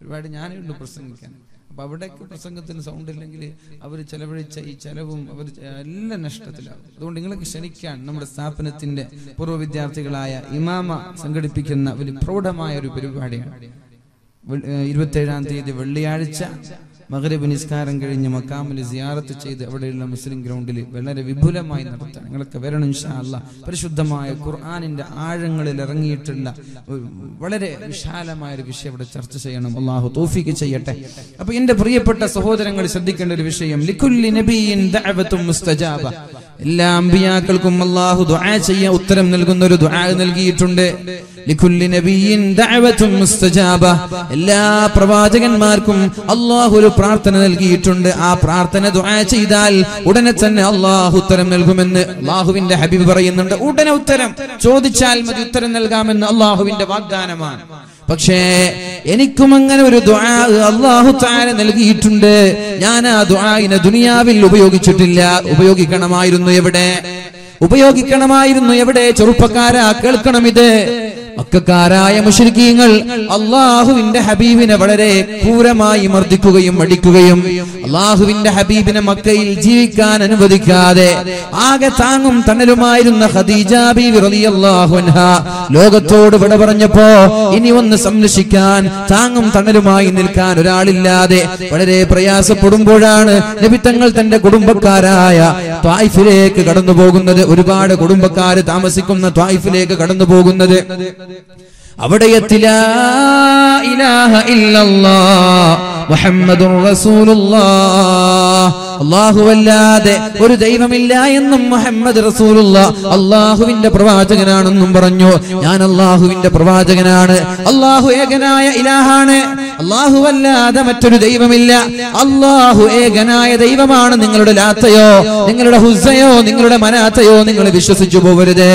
Providing annual person can. Babadaka person can sound the Langley, our celebrate each other, our Lenashtatila. Don't English Shenikan, number staff and a tinde, Poro with the Artigalaya, Imama, Sangadi Pikana, will Prodamaya, Ripadi. It would tell Anti the Veliaricha, Maghrebiniskar and Gariyamakam, Liziara to Chay, the Avadilla Muslim ground, Vella Vibula Minor, Kaveran, Inshallah, Preshudamaya, Kuran in the Arangal Rangitilla, Valade, Shalamai, Vishav, the Church, and Allah, Tofi Kichayata. Up in the Priapata Sohodangal Sadikan Rivishayam, Likuli Nabi in the Avatum Mustajaba, Lambiakalkum Allah, who do Achaya, Utram Nilgundur, do Alnalgi Tunde. لكل نبي دعوة مستجابة إلا برباجك ماركم الله هو البرارتنا الجي تند أبرارتنا دعاء تيدال ودنا تند الله هو ترم نلقم من الله هو إنده حبيب بريء نند ودنا هو ترم جود تشال مد ترم نلقام من الله هو إنده بعدنا مان പക്ഷേ എനിക്കും അങ്ങനെ ഒരു ദുആ അല്ലാഹു തആല നൽകിയിട്ടുണ്ട് ഞാൻ ആ ദുആയിനെ ദുനിയാവിൽ ഉപയോഗിച്ചിട്ടില്ല ഉപയോഗിക്കണമായിരുന്നു എവിടെ ഉപയോഗിക്കണമായിരുന്നു എവിടെ ചെറുപ്പക്കാരാ കേൾക്കണം ഇത് മക്കക്കാരായ മുശ്രിക്കീങ്ങൾ അല്ലാഹുവിന്റെ ഹബീബിനെ വളരെ ക്രൂരമായി മർദിക്കുകയും അടിക്കുകയും അല്ലാഹുവിന്റെ ഹബീബിനെ മക്കയിൽ ജീവിക്കാൻ അനുവദിക്കാതെ ആകെ താങ്ങും തണലുമായിരുന്ന ഖദീജ ബീവി റളിയല്ലാഹു അൻഹാ ലോകത്തോട് വിട പറഞ്ഞപ്പോൾ ഇനി ഒന്ന് സംരക്ഷിക്കാൻ താങ്ങും തണലുമായി നിൽക്കാൻ ഒരാളില്ലാതെ വളരെ പ്രയാസപ്പെടുമ്പോഴാണ് നബി തങ്ങൾ തന്റെ കുടുംബക്കാരായ ത്വായിഫിലേക്ക് കടന്നുപോകുന്നത് ഒരുപാട് കുടുംബക്കാർ താമസിക്കുന്ന ത്വായിഫിലേക്ക് കടന്നുപോകുന്നത് അവിടെയെത്തി ലാ ഇലാഹ ഇല്ലല്ലാഹ് മുഹമ്മദുർ റസൂലുള്ളാഹ് അല്ലാഹുവല്ലാതെ ഒരു ദൈവമില്ല എന്നും മുഹമ്മദ് റസൂലുള്ളാഹ് അല്ലാഹുവിന്റെ പ്രവാചകനാണെന്നും പറഞ്ഞു ഞാൻ അല്ലാഹുവിന്റെ പ്രവാചകനാണ് അല്ലാഹു ഏകനായ ഇലാഹാണ് അല്ലാഹു അല്ലാതെ മറ്റൊരു ദൈവമില്ല അല്ലാഹു ഏകനായ ദൈവമാണ് നിങ്ങളുടെ ലാത്തയോ നിങ്ങളുടെ ഹുസ്സയോ നിങ്ങളുടെ മനാത്തയോ നിങ്ങൾ വിശ്വസിച്ചു പോവരുത്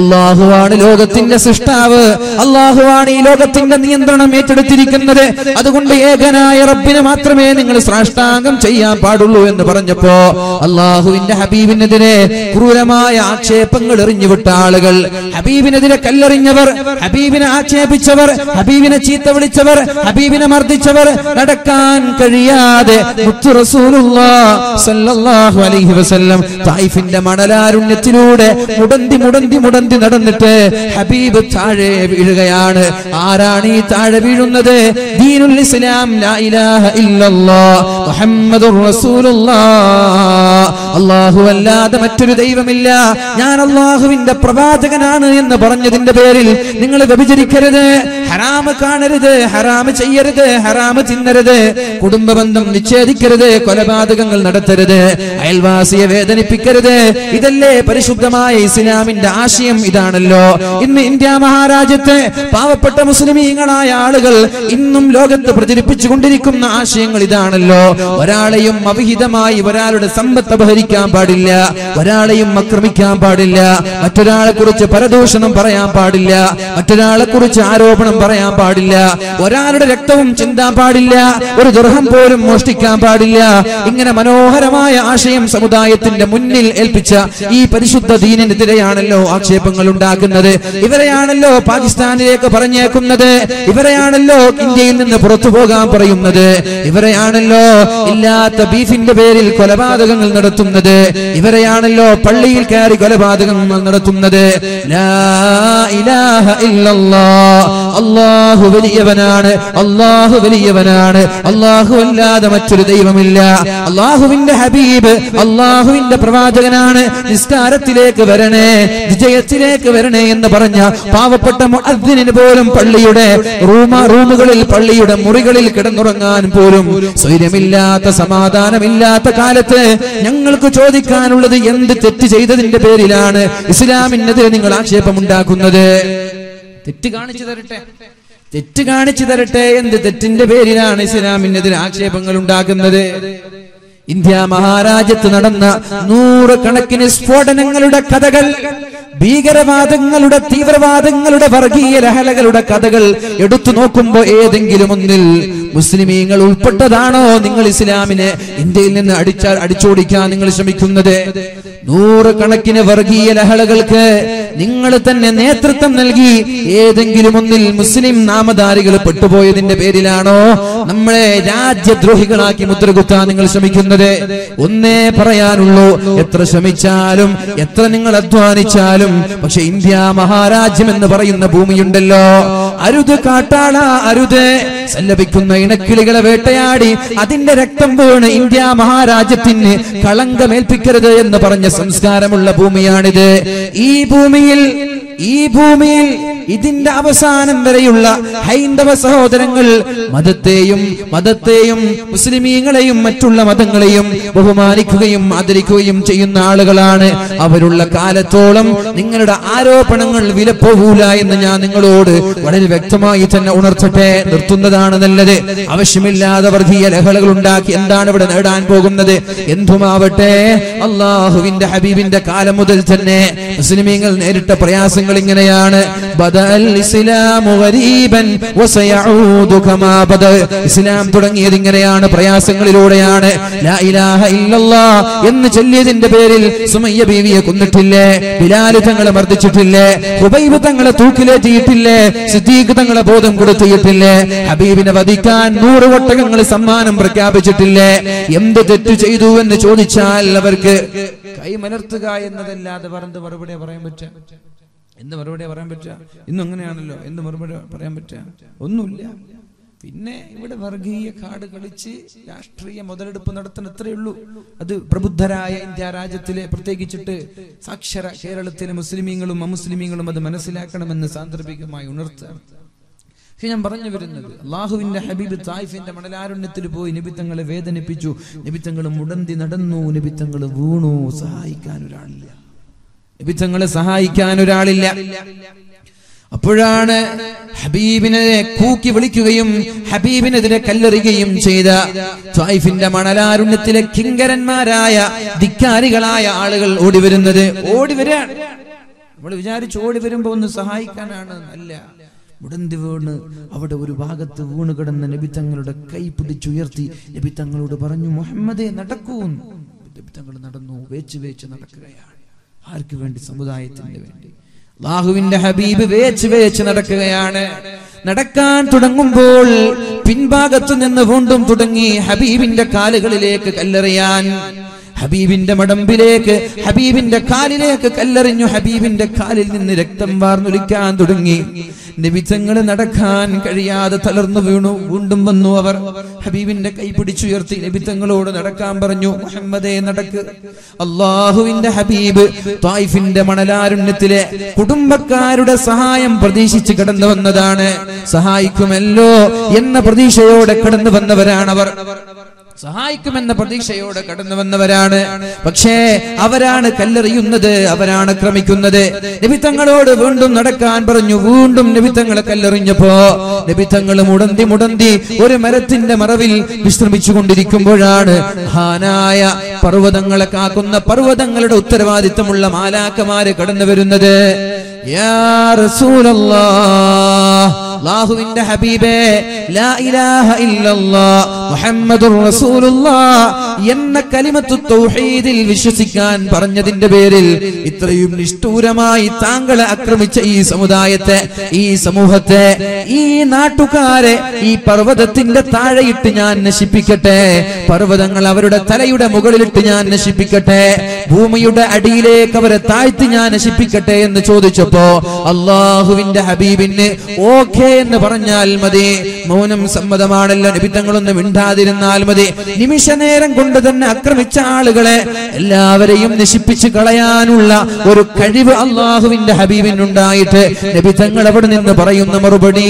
അല്ലാഹുവാണ് ലോകത്തിന്റെ സൃഷ്ടാവ് അല്ലാഹുവാണ് ഈ ലോകത്തിന്റെ നിയന്ത്രണം ഏറ്റെടുത്തിരിക്കുന്നത് അതുകൊണ്ട് ഏകനായ റബ്ബിനെ മാത്രമേ നിങ്ങൾ സ്രാഷ്ടാംഗം ചെയ്യാൻ പാടുള്ളൂ എന്ന് പറഞ്ഞപ്പോൾ അല്ലാഹുവിന്റെ ഹബീബിനെതിരെ ക്രൂരമായ ആക്ഷേപങ്ങൾ എറിഞ്ഞുവിട്ട ആളുകൾ ഹബീബിനെതിരെ കല്ലെറിഞ്ഞവർ ഹബീബിനെ ആക്ഷേപിച്ചവർ ഹബീബിനെ ചീത്ത വിളിച്ചവർ ഹബീബിനെ മർദിച്ചവർ നടക്കാൻ കഴിയാതെ മുത്തു റസൂലുള്ളാഹി സല്ലല്ലാഹു അലൈഹി വസല്ലം തൈഫിന്റെ മണലാരുണ്യത്തിലൂടെ മുടന്തി മുടന്തി മുടന്തി നടന്നിട്ട് ഹബീബ് താഴെ വീഴുകയാണ് ആരാണ് ഈ താഴെ വീഴുന്നത് ദീനുൽ ഇസ്ലാം ലാ ഇലാഹ ഇല്ലല്ലാഹ് മുഹമ്മദുർ റസൂലുള്ളാഹ് അല്ലാഹു അല്ലാതെ മറ്റൊരു ദൈവമില്ല ഞാൻ അല്ലാഹുവിന്റെ പ്രവാചകനാണ് എന്ന് പറഞ്ഞതിന്റെ പേരിൽ നിങ്ങൾ വ്യഭിചരിക്കരുത് ഹറാം കാണരുത് ഹറാം ചെയ്യരുത് ഹറാം തിന്നരുത് കുടുംബബന്ധം വിച്ഛേദിക്കരുത് കൊലപാതകങ്ങൾ നടത്തരുത് അയൽവാസിയെ വേദനിപ്പിക്കരുത് ഇതല്ലേ പരിശുദ്ധമായ ഇസ്ലാമിന്റെ ആശയം ഇതാണല്ലോ ഇന്ന് ഇന്ത്യ മഹാരാജ്യത്തെ പാവപ്പെട്ട മുസ്ലിമീങ്ങളായ ആളുകൾ ഇന്നും ലോകത്ത് പ്രചരിപ്പിച്ചുകൊണ്ടിരിക്കുന്ന ആശയങ്ങൾ ഇതാണല്ലോ ഒരാളെയും അവിഹിതമായി ഒരാളുടെ സമ്പത്ത് അപഹരിക്കുക അപലപിക്കാൻ പാടില്ല, ഒരാളെയും ആക്രമിക്കാൻ പാടില്ല, മറ്റൊരാളെ കുറിച്ച് പരദൂഷണം പറയാൻ പാടില്ല, മറ്റൊരാളെ കുറിച്ച് ആരോപണം പറയാൻ പാടില്ല, ഒരാളുടെ രക്തവും ചിന്താൻ പാടില്ല, ഒരു ദുർഹം പോലും മോഷ്ടിക്കാൻ പാടില്ല. ഇങ്ങനെ മനോഹരമായ ആശയം സമുദായത്തിന്റെ മുന്നിൽ ഏൽപ്പിച്ച ഈ പരിശുദ്ധ ദീനിനെതിരെയാണല്ലോ ആക്ഷേപങ്ങൾ ഉണ്ടാക്കുന്നത്, ഇവരെയാണല്ലോ പാകിസ്ഥാനിലേക്ക് പറഞ്ഞേക്കുന്നത്, ഇവരെയാണല്ലോ ഇന്ത്യയിൽ നിന്ന് പുറത്തു പോകാൻ പറയുന്നത്, ഇവരെയാണല്ലോ ഇല്ലാത്ത ബീഫിന്റെ പേരിൽ കൊലപാതകങ്ങൾ നടത്തുന്നത്, ഇവരെയാണല്ലോ പള്ളിയിൽ കയറി കൊലപാതകങ്ങൾ നടത്തുന്നത്. ലാ ഇലാഹ ഇല്ലല്ലാഹ്, അല്ലാഹു വലിയവനാണ്, അല്ലാഹു വലിയവനാണ്, അല്ലാഹു അല്ലാതെ മറ്റൊരു ദൈവമില്ല. അല്ലാഹുവിന്റെ ഹബീബ് അല്ലാഹുവിന്റെ പ്രവാചകനാണ്. നിസ്കാരത്തിലേക്ക് വരണേ, വിജയത്തിലേക്ക് വരണേ എന്ന് പറഞ്ഞ പാവപ്പെട്ട മുഅദ്ദിനിന് പോലും പള്ളിയുടെ റൂമ റൂമുകളിൽ പള്ളിയുടെ മുറികളിൽ കിടന്നുറങ്ങാൻ പോലും സ്വൈര്യമില്ലാത്ത, സമാധാനമില്ലാത്ത കാലത്ത് ഞങ്ങൾക്ക് ചോദിക്കാനുള്ളത് എന്ത് തെറ്റ് ചെയ്തതിന്റെ പേരിലാണ് ഇസ്ലാമിനെതിരെ നിങ്ങൾ ആക്ഷേപമുണ്ടാക്കുന്നത്? തെറ്റ് കാണിച്ചു തരട്ടെ, തെറ്റ് കാണിച്ചു തരട്ടെ. എന്ത് തെറ്റിന്റെ പേരിലാണ് ഇസ്ലാമിനെതിരെ ആക്ഷേപങ്ങൾ ഉണ്ടാക്കുന്നത്? ഇന്ത്യ മഹാരാജ്യത്ത് നടന്ന നൂറുകണക്കിന് സ്ഫോടനങ്ങളുടെ കഥകൾ, ഭീകരവാദങ്ങളുടെ, തീവ്രവാദങ്ങളുടെ, വർഗീയ ലഹലകളുടെ കഥകൾ എടുത്തു നോക്കുമ്പോ ഏതെങ്കിലും ഒന്നിൽ മുസ്ലിമീങ്ങൾ ഉൾപ്പെട്ടതാണോ നിങ്ങൾ ഇസ്ലാമിനെ ഇന്ത്യയിൽ നിന്ന് അടിച്ചാൽ അടിച്ചോടിക്കാൻ നിങ്ങൾ ശ്രമിക്കുന്നത്? നൂറുകണക്കിന് വർഗീയ ലഹളകൾക്ക് നിങ്ങൾ തന്നെ നേതൃത്വം നൽകി ഏതെങ്കിലും ഒന്നിൽ മുസ്ലിം നാമധാരികൾ പെട്ടുപോയതിന്റെ പേരിലാണോ നമ്മളെ രാജ്യദ്രോഹികളാക്കി മുദ്രകുത്താൻ നിങ്ങൾ ശ്രമിക്കുന്നത്? ഒന്നേ പറയാനുള്ളൂ, എത്ര ശ്രമിച്ചാലും എത്ര നിങ്ങൾ അധ്വാനിച്ചാലും, പക്ഷെ ഇന്ത്യ മഹാരാജ്യം എന്ന് പറയുന്ന ഭൂമിയുണ്ടല്ലോ, അരുത് കാട്ടാള അരുത്. സല്ലപിക്കുന്ന ഇണക്കിളികളെ വേട്ടയാടി അതിന്റെ രക്തം വീണ് ഇന്ത്യ മഹാരാജ്യത്തിന് കളങ്കമേൽപ്പിക്കരുത് എന്ന് പറഞ്ഞ സംസ്കാരമുള്ള ഭൂമിയാണിത്. ഈ ഭൂമിയിൽ ഈ ഭൂമിയിൽ ഇതിന്റെ അവസാനം വരെയുള്ള ഹൈന്ദവ സഹോദരങ്ങൾ മതത്തെയും മതത്തെയും മുസ്ലിമീങ്ങളെയും മറ്റുള്ള മതങ്ങളെയും ബഹുമാനിക്കുകയും ആദരിക്കുകയും ചെയ്യുന്ന ആളുകളാണ്. അവരുള്ള കാലത്തോളം നിങ്ങളുടെ ആരോപണങ്ങൾ വിലപ്പോകൂല എന്ന് ഞാൻ നിങ്ങളോട് വളരെ വ്യക്തമായി തന്നെ ഉണർത്തട്ടെ. നിർത്തുന്നതാണ് നല്ലത്. ആവശ്യമില്ലാതെ വർഗീയ ലഹളകൾ ഉണ്ടാക്കി എന്താണ് ഇവിടെ നേടാൻ പോകുന്നത്? എന്തുമാവട്ടെ, അള്ളാഹുവിന്റെ ഹബീബിന്റെ കാലം മുതൽ തന്നെ മുസ്ലിമീങ്ങൾ നേരിട്ട പ്രയാസങ്ങൾ ഇങ്ങനെയാണ്. ഇസ്ലാം തുടങ്ങിയത് ഇങ്ങനെയാണ്, പ്രയാസങ്ങളിലൂടെയാണ്. ലാ ഇലാഹ ഇല്ലല്ലാഹ് എന്ന് ചൊല്ലിയതിന്റെ പേരിൽ സുമയ്യ ബീവിയെ കൊന്നിട്ടില്ലേ, ബിലാൽ തങ്ങളെ മർദ്ദിച്ചിട്ടില്ലേ, ഹുബൈബ് തങ്ങളെ തൂക്കിലേറ്റിയിട്ടില്ലേ, സിദ്ദീഖ് തങ്ങളെ ബോധം കൊടുത്തിയിട്ടില്ലേ, ഹബീബിനെ വധിക്കാൻ നൂറ് ഒട്ടകങ്ങൾ സമ്മാനം പ്രഖ്യാപിച്ചിട്ടില്ലേ? എന്ത് തെറ്റു ചെയ്തു എന്ന് ചോദിച്ചാൽ അവർക്ക് കൈമലർത്തുക എന്നതല്ലാതെ പറഞ്ഞത് മറുപടി പറയാൻ പറ്റുക, എന്ത് മറുപടി പറയാൻ പറ്റുക? ഇന്നും അങ്ങനെയാണല്ലോ, എന്ത് മറുപടി പറയാൻ പറ്റുക? ഒന്നുമില്ല. പിന്നെ ഇവിടെ വർഗീയ കാർഡ് കളിച്ച് രാഷ്ട്രീയ മുതലെടുപ്പ് നടത്തുന്ന അത്രയേ ഉള്ളൂ. അത് പ്രബുദ്ധരായ ഇന്ത്യ രാജ്യത്തിലെ, പ്രത്യേകിച്ചിട്ട് സാക്ഷര കേരളത്തിലെ മുസ്ലിമീങ്ങളും അമുസ്ലിമീങ്ങളും അത് മനസ്സിലാക്കണമെന്ന് സാന്ദർഭികമായി ഉണർത്തുക. പക്ഷെ ഞാൻ പറഞ്ഞു വരുന്നത്, അള്ളാഹുവിന്റെ ഹബീബ് തായിഫിന്റെ മണലാരുണ്യത്തിൽ പോയി നിബിത്തങ്ങളെ വേദനിപ്പിച്ചു, നിബിത്തങ്ങൾ മുടന്തി നടന്നു, നിബിത്തങ്ങൾ വീണു, സഹായിക്കാൻ ഒരാളില്ല, നിബിത്തങ്ങളെ സഹായിക്കാൻ ഒരാളില്ല. അപ്പോഴാണ് ഹബീബിനെ കൂക്കി വിളിക്കുകയും ഹബീബിനെതിരെ കല്ലെറിയുകയും ചെയ്ത ത്വായിഫിന്റെ മണലാരുണ്യത്തിലെ കിങ്കരന്മാരായ ധിക്കാരികളായ ആളുകൾ ഓടിവരുന്നത്. ഓടിവരാൻ നമ്മൾ വിചാരിച്ചു ഓടി വരുമ്പോ ഒന്ന് സഹായിക്കാനാണ്, അല്ല, ഉടന്തി വീണ് അവിടെ ഒരു ഭാഗത്ത് വീണ് കിടന്ന നബിത്തങ്ങളുടെ കൈ പിടിച്ചുയർത്തി നബിത്തങ്ങളോട് പറഞ്ഞു, മുഹമ്മദേ നടക്കൂ. നബിത്തങ്ങൾ നടന്നു, വേച്ച് വേച്ച് നടക്കുകയാണ്. ആർക്ക് വേണ്ടി? സമുദായത്തിന് വേണ്ടി. അല്ലാഹുവിന്റെ ഹബീബ് വേച്ച് വേച്ച് നടക്കുകയാണ്. നടക്കാൻ തുടങ്ങുമ്പോൾ പിൻഭാഗത്ത് നിന്ന് വീണ്ടും തുടങ്ങി ഹബീബിന്റെ കാലുകളിലേക്ക് കല്ലെറിയാൻ, ഹബീബിന്റെ മടമ്പിലേക്ക്, ഹബീബിന്റെ കാലിലേക്ക് കല്ലെറിഞ്ഞു. ഹബീബിന്റെ കാലിൽ നിന്ന് രക്തം വാർന്നൊലിക്കാൻ തുടങ്ങി. നബിതങ്ങൾ നടക്കാൻ കഴിയാതെ തളർന്നു വീണു. വീണ്ടും വന്നു അവർ, ഹബീബിന്റെ കൈ പിടിച്ചുയർത്തി നബിതങ്ങളോട് നടക്കാൻ പറഞ്ഞു, മുഹമ്മദേ നടക്ക്. അല്ലാഹുവിന്റെ ഹബീബ് ത്വായിഫിന്റെ മണലാരുണ്യത്തിലെ കുടുംബക്കാരുടെ സഹായം പ്രതീക്ഷിച്ച് കടന്നു വന്നതാണ്. സഹായിക്കുമല്ലോ എന്ന പ്രതീക്ഷയോടെ കടന്നു വന്നവരാണവർ. സഹായിക്കുമെന്ന പ്രതീക്ഷയോടെ കടന്നുവന്നവരാണ്. പക്ഷേ അവരാണ് കല്ലെറിയുന്നത്, അവരാണ് ക്രമിക്കുന്നത്. നിബിത്തങ്ങളോട് വീണ്ടും നടക്കാൻ പറഞ്ഞു. വീണ്ടും നിബിത്തങ്ങളെ കല്ലെറിഞ്ഞപ്പോ നിബിത്തങ്ങൾ മുടന്തി മുടന്തി ഒരു മരത്തിന്റെ മറവിൽ വിശ്രമിച്ചു കൊണ്ടിരിക്കുമ്പോഴാണ് മഹാനായ പർവ്വതങ്ങളെ കാക്കുന്ന പർവ്വതങ്ങളുടെ ഉത്തരവാദിത്തമുള്ള മാലാക്കമാര് കടന്നു വരുന്നത്. യാ റസൂലല്ലാഹ്, അല്ലാഹുവിന്റെ ഹബീബേ, ലാ ഇലാഹ ഇല്ലല്ലാഹ് മുഹമ്മദുർ റസൂലുള്ളാഹ് എന്ന കലിമത്തു തൗഹീദിൽ വിശ്വസിക്കാൻ പറഞ്ഞതിന്റെ പേരിൽ ഇത്രയും നിഷ്ഠൂരമായി താങ്കളെ ആക്രമിച്ച ഈ സമുദായത്തെ, ഈ സമൂഹത്തെ, ഈ നാട്ടുകാരെ ഈ പർവ്വതത്തിന്റെ താഴെയിട്ട് ഞാൻ നശിപ്പിക്കട്ടെ. പർവ്വതങ്ങൾ അവരുടെ തലയുടെ മുകളിലിട്ട് ഞാൻ നശിപ്പിക്കട്ടെ. ഭൂമിയുടെ അടിയിലേക്ക് അവരെ താഴ്ത്തി ഞാൻ നശിപ്പിക്കട്ടെ എന്ന് ചോദിച്ചപ്പോ അല്ലാഹുവിന്റെ ഹബീബിന് ഓക്കെ എന്ന് പറഞ്ഞാൽ മതി, മൗനം സമ്മതമാണല്ലോ, നിബിത്തങ്ങളൊന്നും മിണ്ടാതിരുന്നാൽ മതി. നിമിഷ നേരം കൊണ്ട് തന്നെ ആക്രമിച്ച ആളുകളെ എല്ലാവരെയും നശിപ്പിച്ചു കളയാനുള്ള ഒരു കഴിവ് അള്ളാഹുവിന്റെ ഹബീബിനുണ്ടായിട്ട് നിബിത്തങ്ങൾ അവിടെ നിന്ന് പറയുന്ന മറുപടി,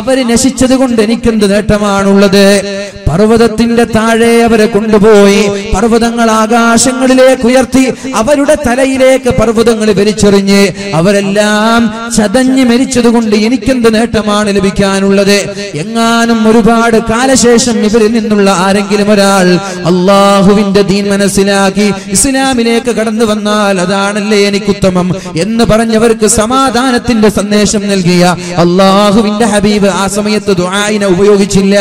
അവര് നശിച്ചത് കൊണ്ട് എനിക്കെന്ത് നേട്ടമാണുള്ളത്. പർവ്വതത്തിന്റെ താഴെ അവരെ കൊണ്ടുപോയി പർവ്വതങ്ങൾ ആകാശങ്ങളിലേക്ക് ഉയർത്തി അവരുടെ തലയിലേക്ക് പർവ്വതങ്ങൾ വലിച്ചെറിഞ്ഞ് അവരെല്ലാം ചതഞ്ഞ് മരിച്ചത് കൊണ്ട് എനിക്കെന്ത് നേട്ടമാണ് ലഭിക്കാനുള്ളത്. എങ്ങാനും ഒരുപാട് കാലശേഷം ഇവരിൽ നിന്നുള്ള ആരെങ്കിലും ഒരാൾ അള്ളാഹുവിന്റെ ദീൻ മനസ്സിലാക്കി ഇസ്ലാമിലേക്ക് കടന്നു വന്നാൽ അതാണല്ലേ എനിക്കുത്തമം എന്ന് പറഞ്ഞവർക്ക് സമാധാനത്തിന്റെ സന്ദേശം നൽകിയ അള്ളാഹുവിന്റെ ഹബീബ് ആ സമയത്ത് ദുആഇനെ ഉപയോഗിച്ചില്ല.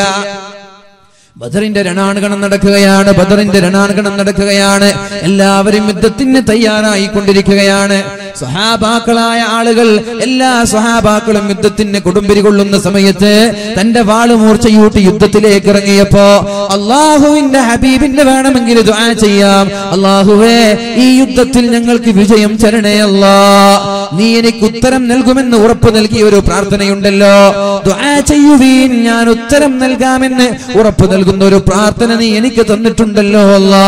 ബദറിന്റെ രണാങ്കണം നടക്കുകയാണ്, ബദറിന്റെ രണാങ്കണം നടക്കുകയാണ്. എല്ലാവരും യുദ്ധത്തിന് തയ്യാറായി കൊണ്ടിരിക്കുകയാണ്. സഹാബാക്കളായ ആളുകൾ, എല്ലാ സഹാബാക്കളും യുദ്ധത്തിന് കൊടുമ്പിരി കൊള്ളുന്ന സമയത്ത് തന്റെ വാള് മൂർച്ചയൂട്ടി യുദ്ധത്തിലേക്ക് ഇറങ്ങിയപ്പോ അള്ളാഹുവിന്റെ ഹബീബിന്റെ വേണമെങ്കിൽ ദുആ ചെയ്യാം, അള്ളാഹുവേ ഈ യുദ്ധത്തിൽ ഞങ്ങൾക്ക് വിജയം തരണേ അല്ലാ, നീ എനിക്ക് ഉത്തരം നൽകുമെന്ന് ഉറപ്പ് നൽകിയ ഒരു പ്രാർത്ഥനയുണ്ടല്ലോ, ദുആ ചെയ്യുവീൻ ഞാൻ ഉത്തരം നൽകാമെന്ന് ഉറപ്പ് നൽകുന്ന ഒരു പ്രാർത്ഥന നീ എനിക്ക് തന്നിട്ടുണ്ടല്ലോ അല്ലാ,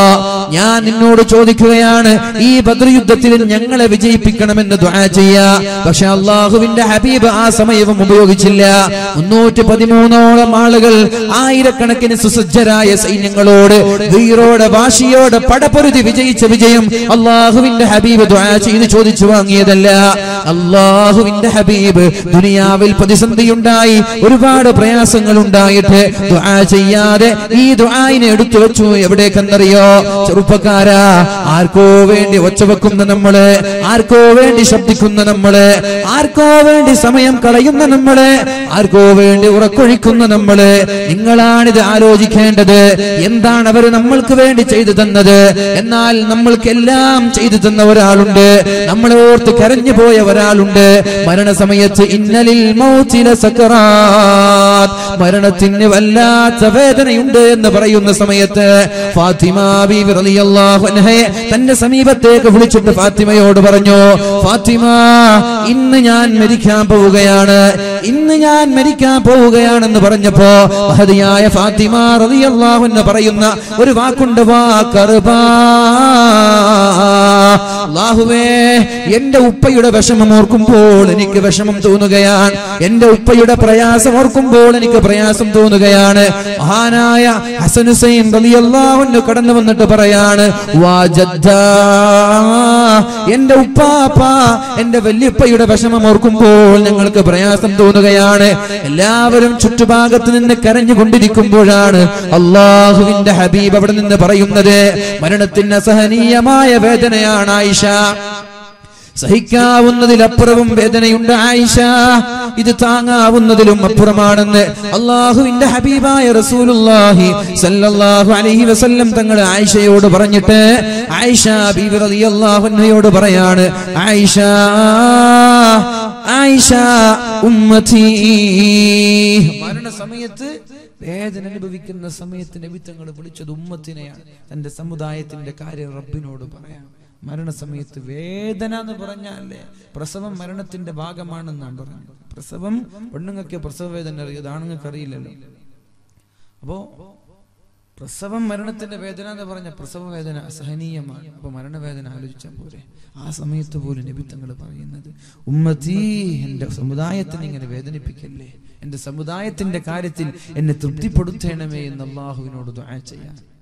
ഞാൻ നിന്നോട് ചോദിക്കുകയാണ് ഈ ബദർ യുദ്ധത്തിൽ ഞങ്ങളെ വിജയിപ്പിക്കും ണമെന്ന് ദുആ ചെയ്യാ. പക്ഷെ അല്ലാഹുവിന്റെ ഹബീബ് ആ സമയവും ഉപയോഗിച്ചില്ല. മുന്നൂറ്റി പതിമൂന്നോളം ആളുകൾ ആയിരക്കണക്കിന് സുസജ്ജരായ സൈന്യങ്ങളോട് വീരോടെ വാശിയോടെ പടപൊരുതി വിജയിച്ച വിജയം അല്ലാഹുവിന്റെ ഹബീബ് ദുആ ചെയ്ത് ചോദിച്ചു വാങ്ങിയതല്ല. അല്ലാഹുവിന്റെ ഹബീബ് ദുനിയാവിൽ പ്രതിസന്ധിയുണ്ടായി, ഒരുപാട് പ്രയാസങ്ങൾ ഉണ്ടായിട്ട് ദുആ ചെയ്യാതെ ഈ ദുആഇനെ എടുത്തു വെച്ചു. എവിടേക്കെന്നറിയോ ചെറുപ്പക്കാരാ, ആർക്കോ വേണ്ടി ഒച്ചവെക്കുന്ന നമ്മള്, ആർക്കോ വേണ്ടി ശബ്ദിക്കുന്ന നമ്മള്, ആർക്കോ വേണ്ടി സമയം കളയുന്ന നമ്മള്, ആർക്കോ വേണ്ടി ഉറക്കൊഴിക്കുന്ന നമ്മള്, നിങ്ങളാണിത് ആലോചിക്കേണ്ടത്. എന്താണ് അവർ നമ്മൾക്ക് വേണ്ടി ചെയ്തു തന്നത്? എന്നാൽ നമ്മൾക്ക് എല്ലാം ചെയ്തു തന്ന ഒരാളുണ്ട്, നമ്മളെ ഓർത്ത് കരഞ്ഞു പോയ ഒരാളുണ്ട്. മരണസമയത്ത് ഇന്നലിൽ മൗതില സകറാത്ത്, മരണത്തിന് വല്ലാത്ത വേദനയുണ്ട് എന്ന് പറയുന്ന സമയത്ത് ഫാത്തിമ ബീവി റളിയല്ലാഹു അൻഹയെ തന്റെ സമീപത്തേക്ക് വിളിച്ചിട്ട് ഫാത്തിമയോട് പറഞ്ഞു, ഫാത്തിമ ഇന്ന് ഞാൻ മരിക്കാൻ പോവുകയാണ്, ഇന്ന് ഞാൻ മരിക്കാൻ പോവുകയാണെന്ന് പറഞ്ഞപ്പോ മഹതിയായ ഫാത്തിമ റളിയല്ലാഹു അൻഹ പറയുന്ന ഒരു വാക്കുണ്ട്, വാ കർബാ, അല്ലാഹുവേ എന്റെ ഉപ്പയുടെ വിഷമം ഓർക്കുമ്പോൾ എനിക്ക് വിഷമം തോന്നുകയാണ്, എന്റെ ഉപ്പയുടെ പ്രയാസം ഓർക്കുമ്പോൾ എനിക്ക് പ്രയാസം തോന്നുകയാണ്. മഹാനായ ഹസൻ ഹുസൈൻ റളിയല്ലാഹു അൻഹു കടന്നു വന്നിട്ട് പറയാണ്, വാ ജദ്ദാ, എന്റെ ഉപ്പാപ്പ എന്റെ വല്യപ്പയുടെ വിഷമം ഓർക്കുമ്പോൾ ഞങ്ങൾക്ക് പ്രയാസം തോന്നുകയാണ്. എല്ലാവരും ചുറ്റുഭാഗത്ത് നിന്ന് കരഞ്ഞുകൊണ്ടിരിക്കുമ്പോഴാണ് അല്ലാഹുവിന്റെ ഹബീബ് അവിടെ നിന്ന് പറയുന്നത്, മരണത്തിന് അസഹനീയമായ വേദനയാണ് ആയിഷ, സഹിക്കാവുന്നതിലപ്പുറവും വേദനയുണ്ട് ആയിഷ, ഇത് താങ്ങാവുന്നതിലും അപ്പുറമാണെന്ന് അല്ലാഹുവിന്റെ ഹബീബായ റസൂലുള്ളാഹി സല്ലല്ലാഹു അലൈഹി വസല്ലം തങ്ങൾ ആയിഷയോട് പറഞ്ഞിട്ട് ആയിഷ ബീവി റളിയല്ലാഹു അൻഹയോട് പറയാണ്, ആയിഷ ആയിഷ ഉമ്മതി, മരണ സമയത്ത് വേദന അനുഭവിക്കുന്ന സമയത്ത് നബി തങ്ങൾ വിളിച്ചത് ഉമ്മത്തിനെയാണ്. തന്റെ സമുദായത്തിന്റെ കാര്യം റബ്ബിനോട് പറയാം. മരണസമയത്ത് വേദന എന്ന് പറഞ്ഞാലേ പ്രസവം മരണത്തിന്റെ ഭാഗമാണെന്നാണ് പറഞ്ഞത്. പ്രസവം പെണ്ണുങ്ങൾക്ക് പ്രസവ വേദന അറിയാം, ആണുങ്ങൾക്ക് അറിയില്ലല്ലോ. അപ്പോ പ്രസവം മരണത്തിന്റെ വേദന എന്ന് പറഞ്ഞ പ്രസവ വേദന അസഹനീയമാണ്. അപ്പൊ മരണവേദന ആലോചിച്ചാൽ പോരെ. ആ സമയത്ത് പോലും നബി തങ്ങൾ പറയുന്നത്, ഉമ്മതീ എന്റെ സമുദായത്തിന് ഇങ്ങനെ വേദനിപ്പിക്കല്ലേ, എന്റെ സമുദായത്തിന്റെ കാര്യത്തിൽ എന്നെ തൃപ്തിപ്പെടുത്തേണമേ എന്ന് അല്ലാഹുവിനോട് ദുആ ചെയ്യാം.